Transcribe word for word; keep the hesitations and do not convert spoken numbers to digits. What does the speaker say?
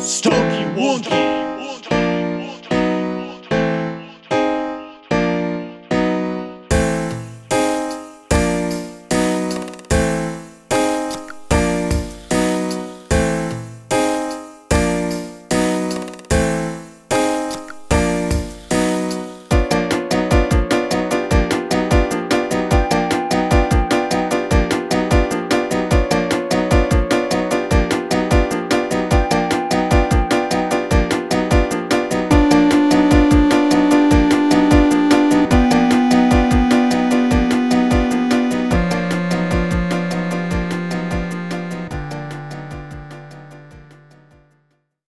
Stunky Wunky.